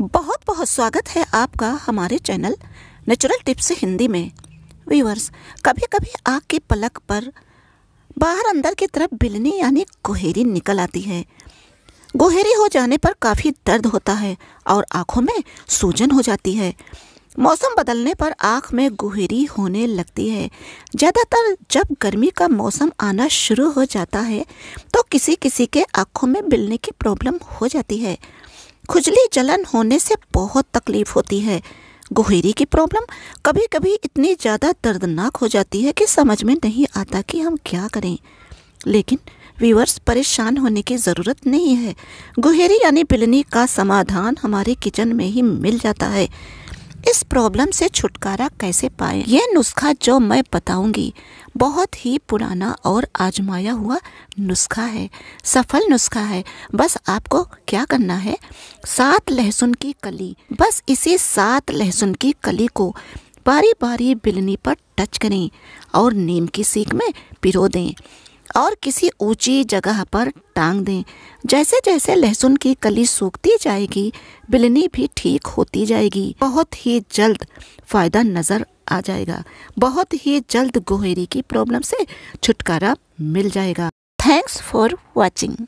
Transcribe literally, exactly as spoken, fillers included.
बहुत बहुत स्वागत है आपका हमारे चैनल नेचुरल टिप्स हिंदी में। व्यूअर्स, कभी कभी आग की पलक पर बाहर अंदर की तरफ बिलनी यानी गुहेरी निकल आती है। गुहेरी हो जाने पर काफ़ी दर्द होता है और आँखों में सूजन हो जाती है। मौसम बदलने पर आँख में गुहेरी होने लगती है। ज़्यादातर जब गर्मी का मौसम आना शुरू हो जाता है तो किसी किसी के आँखों में बिलने की प्रॉब्लम हो जाती है। खुजली जलन होने से बहुत तकलीफ़ होती है। गुहेरी की प्रॉब्लम कभी कभी इतनी ज़्यादा दर्दनाक हो जाती है कि समझ में नहीं आता कि हम क्या करें। लेकिन व्यूअर्स, परेशान होने की ज़रूरत नहीं है। गुहेरी यानी बिलनी का समाधान हमारे किचन में ही मिल जाता है। इस प्रॉब्लम से छुटकारा कैसे पाएं? यह नुस्खा जो मैं बताऊंगी बहुत ही पुराना और आजमाया हुआ नुस्खा है, सफल नुस्खा है। बस आपको क्या करना है, सात लहसुन की कली, बस इसी सात लहसुन की कली को बारी बारी बिलनी पर टच करें और नीम की सीक में पिरो दें और किसी ऊंची जगह पर टांग दें। जैसे जैसे लहसुन की कली सूखती जाएगी, बिलनी भी ठीक होती जाएगी। बहुत ही जल्द फ़ायदा नज़र आ जाएगा। बहुत ही जल्द गुहेरी की प्रॉब्लम से छुटकारा मिल जाएगा। Thanks for watching.